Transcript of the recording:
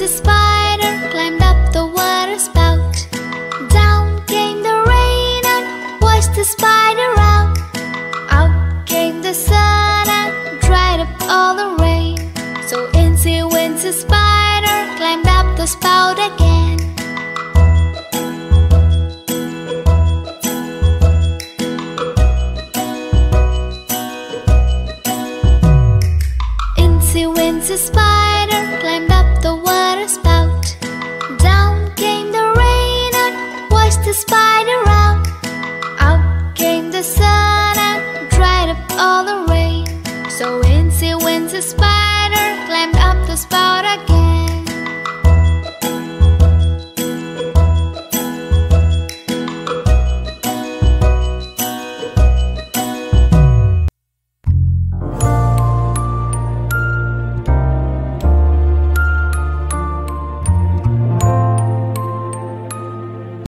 Weensy Spider climbed up the water spout. Down came the rain and washed the spider out. Out came the sun and dried up all the rain. So Eensy Weensy Spider climbed up the spout again. Eensy Weensy Spider climbed up the water spout. Down came the rain and washed the spider out. Out came the sun and dried up all the rain. So Eensy Weensy Spider climbed up the spout again.